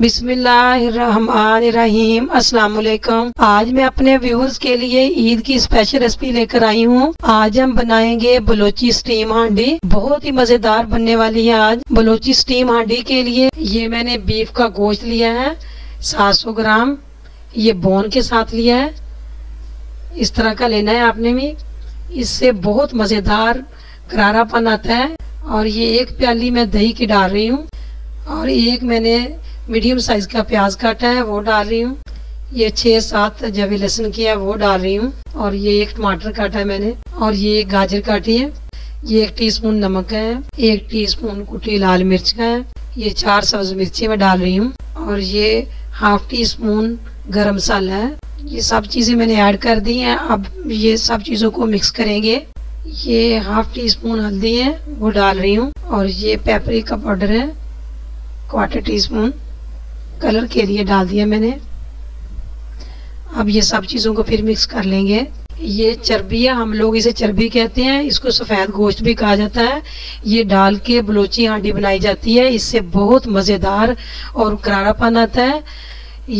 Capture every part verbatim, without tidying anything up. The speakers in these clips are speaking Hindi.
बिस्मिल्लाहिर्रहमानिर्रहीम। अस्सलाम वालेकुम। आज मैं अपने व्यूज के लिए ईद की स्पेशल रेसिपी लेकर आई हूँ। आज हम बनाएंगे बलोची स्टीम हांडी, बहुत ही मजेदार बनने वाली है। आज बलोची स्टीम हांडी के लिए ये मैंने बीफ का गोश्त लिया है सात सौ ग्राम, ये बोन के साथ लिया है। इस तरह का लेना है आपने भी, इससे बहुत मजेदार करारापन आता है। और ये एक प्याली मैं दही की डाल रही हूँ, और एक मैंने मीडियम साइज का प्याज काटा है वो डाल रही हूँ। ये छः सात जवे लहसुन की है वो डाल रही हूँ, और ये एक टमाटर काटा है मैंने, और ये एक गाजर काटी है। ये एक टीस्पून नमक का है, एक टीस्पून कुटी लाल मिर्च का है, ये चार सब्ज मिर्ची मैं डाल रही हूँ, और ये हाफ टी स्पून गर्म मसाला है। ये सब चीज़ें मैंने ऐड कर दी हैं। अब ये सब चीज़ों को मिक्स करेंगे। ये हाफ टी स्पून हल्दी है वो डाल रही हूँ, और ये पेपरिका पाउडर है क्वार्टर टी स्पून, कलर के लिए डाल दिया मैंने। अब ये सब चीज़ों को फिर मिक्स कर लेंगे। ये चर्बी है, हम लोग इसे चर्बी कहते हैं, इसको सफ़ेद गोश्त भी कहा जाता है। ये डाल के बलोची हांडी बनाई जाती है, इससे बहुत मज़ेदार और करारापन आता है।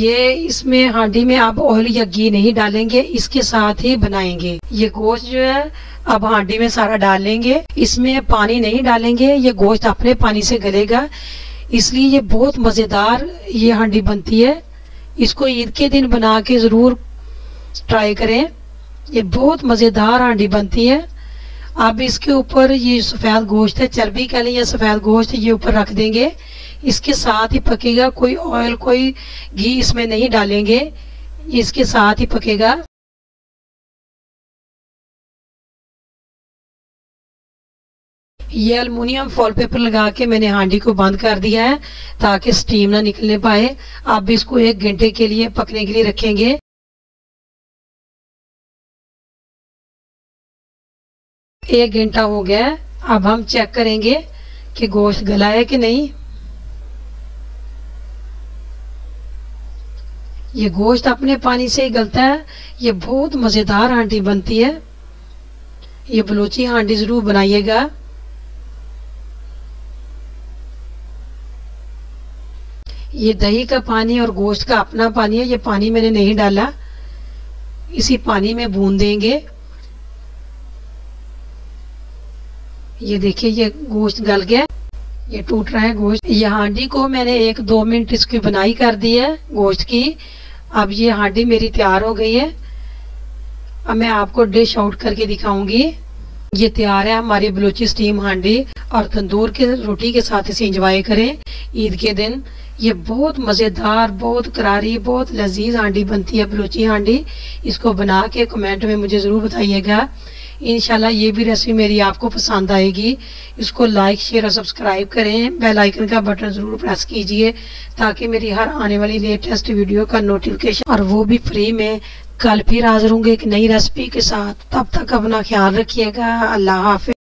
ये इसमें हांडी में आप ऑयल या घी नहीं डालेंगे, इसके साथ ही बनाएंगे। ये गोश्त जो है अब हांडी में सारा डालेंगे, इसमें पानी नहीं डालेंगे, ये गोश्त अपने पानी से गलेगा, इसलिए ये बहुत मज़ेदार ये हांडी बनती है। इसको ईद के दिन बना के ज़रूर ट्राई करें, ये बहुत मज़ेदार हांडी बनती है। अब इसके ऊपर ये सफ़ेद गोश्त है, चर्बी कह लें या सफ़ेद गोश्त, ये ऊपर रख देंगे, इसके साथ ही पकेगा, कोई ऑयल कोई घी इसमें नहीं डालेंगे, इसके साथ ही पकेगा। ये अलमुनियम फॉल पेपर लगा के मैंने हांडी को बंद कर दिया है ताकि स्टीम ना निकलने पाए। आप इसको एक घंटे के लिए पकने के लिए रखेंगे। एक घंटा हो गया है, अब हम चेक करेंगे कि गोश्त गला है कि नहीं। ये गोश्त अपने पानी से ही गलता है। ये बहुत मज़ेदार हांडी बनती है, ये बलोची हांडी ज़रूर बनाइएगा। ये दही का पानी और गोश्त का अपना पानी है, ये पानी मैंने नहीं डाला, इसी पानी में भून देंगे। ये देखिए ये गोश्त गल गया, ये टूट रहा है गोश्त। ये हांडी को मैंने एक दो मिनट इसकी बनाई कर दी है गोश्त की। अब ये हांडी मेरी तैयार हो गई है, अब मैं आपको डिश आउट करके दिखाऊंगी। ये तैयार है हमारी बलोची स्टीम हांडी, और तंदूर के रोटी के साथ इसे इंजॉय करें ईद के दिन। ये बहुत मज़ेदार, बहुत करारी, बहुत लजीज हांडी बनती है बलोची हांडी। इसको बना के कमेंट में मुझे ज़रूर बताइएगा। इंशाल्लाह ये भी रेसिपी मेरी आपको पसंद आएगी। इसको लाइक शेयर और सब्सक्राइब करें, बेल आइकन का बटन ज़रूर प्रेस कीजिए ताकि मेरी हर आने वाली लेटेस्ट वीडियो का नोटिफिकेशन, और वो भी फ्री में। कल फिर हाजिर होंगे एक नई रेसिपी के साथ, तब तक अपना ख्याल रखिएगा। अल्लाह हाफिज़।